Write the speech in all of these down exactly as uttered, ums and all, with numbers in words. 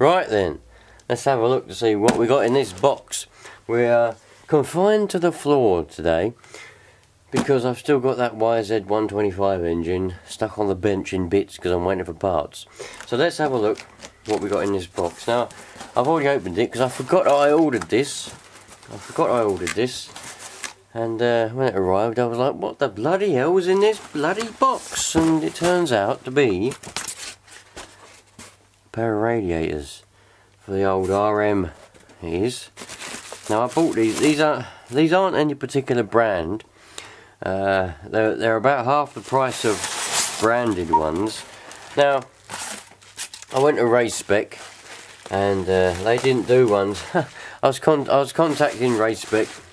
Right then, let's have a look to see what we got in this box. We are confined to the floor today because I've still got that Y Z one twenty-five engine stuck on the bench in bits because I'm waiting for parts. So let's have a look what we got in this box. Now, I've already opened it because I forgot I ordered this. I forgot I ordered this. And uh, when it arrived, I was like, what the bloody hell was in this bloody box? And it turns out to be a pair of radiators for the old R M. It is. Now I bought these. These aren't these aren't any particular brand. Uh, they're they're about half the price of branded ones. Now I went to Racespec, and uh, they didn't do ones. I was con I was contacting Racespec.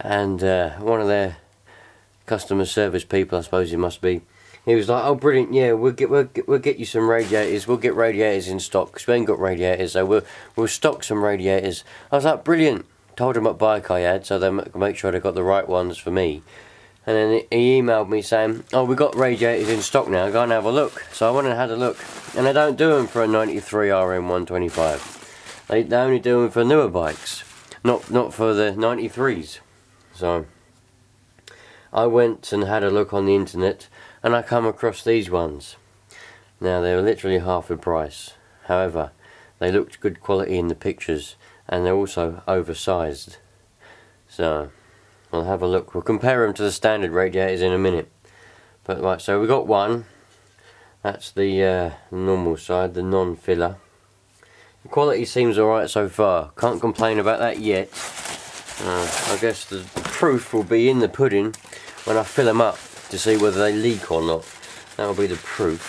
And uh, one of their customer service people, I suppose it must be, he was like, "Oh, brilliant! Yeah, we'll get we'll get, we'll get you some radiators. We'll get radiators in stock because we ain't got radiators, so we'll we'll stock some radiators." I was like, "Brilliant!" Told him what bike I had, so they make sure they got the right ones for me. And then he emailed me saying, "Oh, we got radiators in stock now. Go and have a look." So I went and had a look, and they don't do them for a ninety-three R M one twenty-five. They they only do them for newer bikes, not not for the ninety-threes. So I went and had a look on the internet, and I come across these ones. Now they were literally half the price. However, they looked good quality in the pictures, and they're also oversized. So I'll have a look. We'll compare them to the standard radiators in a minute. But right, so we got one. That's the uh, normal side, the non-filler. The quality seems alright so far. Can't complain about that yet. Uh, I guess the proof will be in the pudding when I fill them up to see whether they leak or not. That'll be the proof.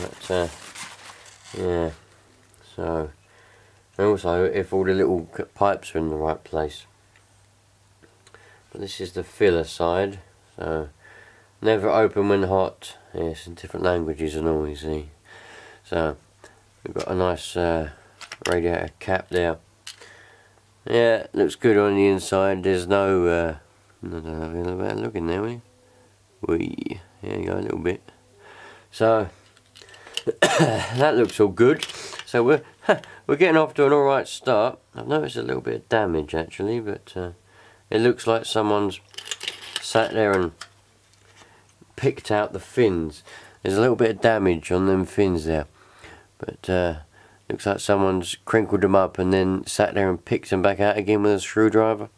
But, uh, yeah. So, and also if all the little pipes are in the right place. But this is the filler side. So, never open when hot. Yes, in different languages and all, you see. So, we've got a nice uh, radiator cap there. Yeah, looks good on the inside. There's no, uh, I don't know about looking there, we, we, yeah, you go a little bit. So that looks all good. So we're we're getting off to an all right start. I've noticed a little bit of damage actually, but uh, it looks like someone's sat there and picked out the fins. There's a little bit of damage on them fins there, but. Uh, Looks like someone's crinkled them up and then sat there and picked them back out again with a screwdriver.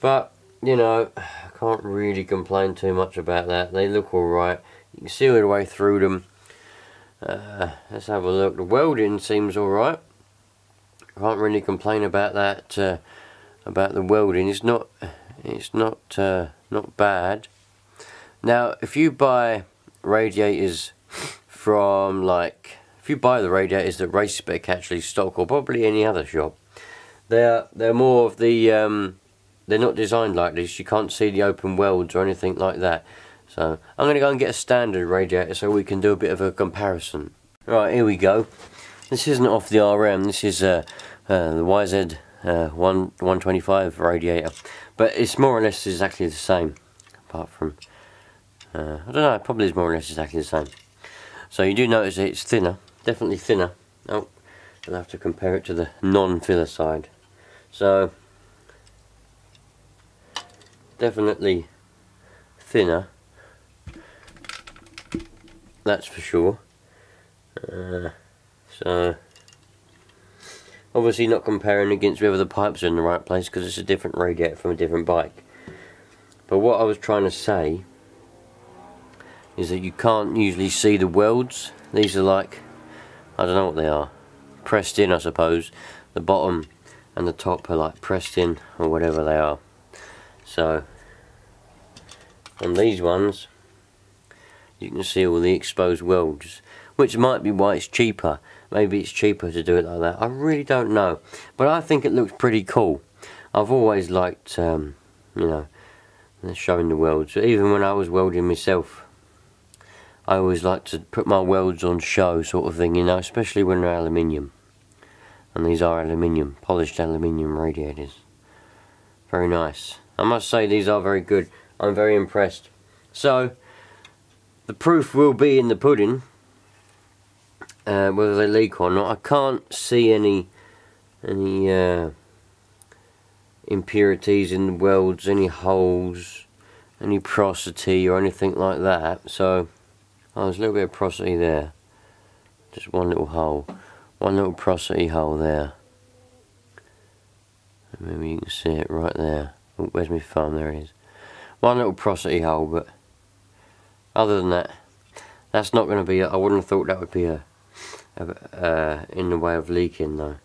But, you know, I can't really complain too much about that. They look alright. You can see all the way through them. Uh, let's have a look. The welding seems alright. Can't really complain about that, uh, about the welding. It's not, it's not, uh, not bad. Now, if you buy radiators from, like... If you buy the radiators that Racespec actually stock, or probably any other shop, they're they're more of the um, they're not designed like this. You can't see the open welds or anything like that. So I'm going to go and get a standard radiator so we can do a bit of a comparison. Right, here we go. This isn't off the R M. This is uh, uh, the Y Z one twenty-five radiator, but it's more or less exactly the same. Apart from uh, I don't know, it probably is more or less exactly the same. So you do notice it's thinner. Definitely thinner. Oh, I'll have to compare it to the non-filler side. So, definitely thinner. That's for sure. Uh, so, obviously not comparing against whether the pipes are in the right place because it's a different radiator from a different bike. But what I was trying to say is that you can't usually see the welds. These are like, I don't know what they are, pressed in I suppose. The bottom and the top are like pressed in or whatever they are. So on these ones you can see all the exposed welds, which might be why it's cheaper. Maybe it's cheaper to do it like that. I really don't know, but I think it looks pretty cool. I've always liked um, you know, showing the welds. Even when I was welding myself, I always like to put my welds on show, sort of thing, you know, especially when they're aluminium. And these are aluminium, polished aluminium radiators. Very nice. I must say these are very good. I'm very impressed. So, the proof will be in the pudding. uh, whether they leak or not. I can't see any any uh, impurities in the welds, any holes, any porosity or anything like that. So oh, there's a little bit of porosity there, just one little hole, one little porosity hole there. Maybe you can see it right there. Oh, where's my thumb? There it is. One little porosity hole, but other than that, that's not going to be. I wouldn't have thought that would be a, a uh, in the way of leaking though.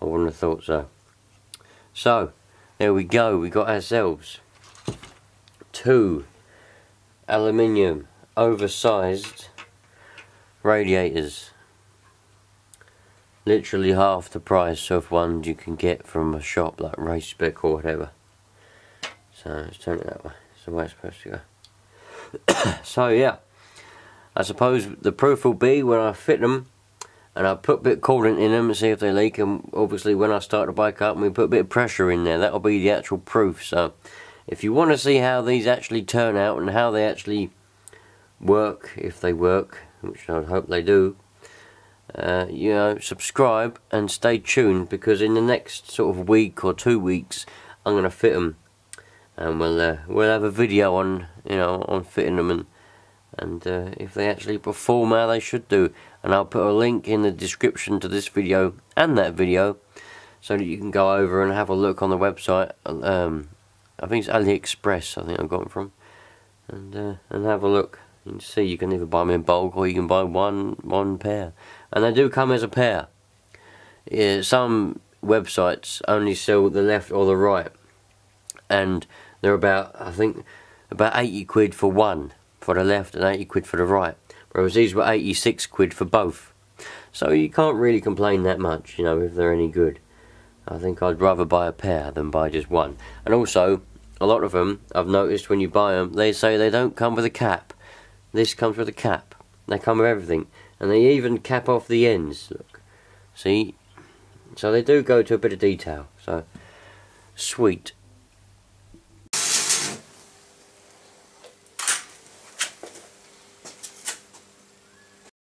I wouldn't have thought so. So there we go. We got ourselves two aluminium oversized radiators. Literally half the price of ones you can get from a shop like Racespec or whatever. So let's turn it that way. It's the way it's supposed to go. So yeah, I suppose the proof will be when I fit them and I put a bit of coolant in them and see if they leak. And obviously when I start the bike up and we put a bit of pressure in there, that'll be the actual proof. So if you want to see how these actually turn out and how they actually work, if they work, which I hope they do, Uh, you know, subscribe and stay tuned, because in the next sort of week or two weeks I'm going to fit them, and we'll uh, we'll have a video on, you know, on fitting them and and uh, if they actually perform how they should do. And I'll put a link in the description to this video and that video so that you can go over and have a look on the website. Um, I think it's AliExpress. I think I've got it from, and uh, and have a look. You can see you can either buy them in bulk or you can buy one one pair, and they do come as a pair. Yeah, some websites only sell the left or the right, and they're about, I think, about eighty quid for one for the left and eighty quid for the right, whereas these were eighty-six quid for both. So you can't really complain that much, you know, if they're any good. I think I'd rather buy a pair than buy just one. And also, a lot of them, I've noticed, when you buy them, they say they don't come with a cap. This comes with a cap. They come with everything, and they even cap off the ends. Look, see, so they do go to a bit of detail. So sweet.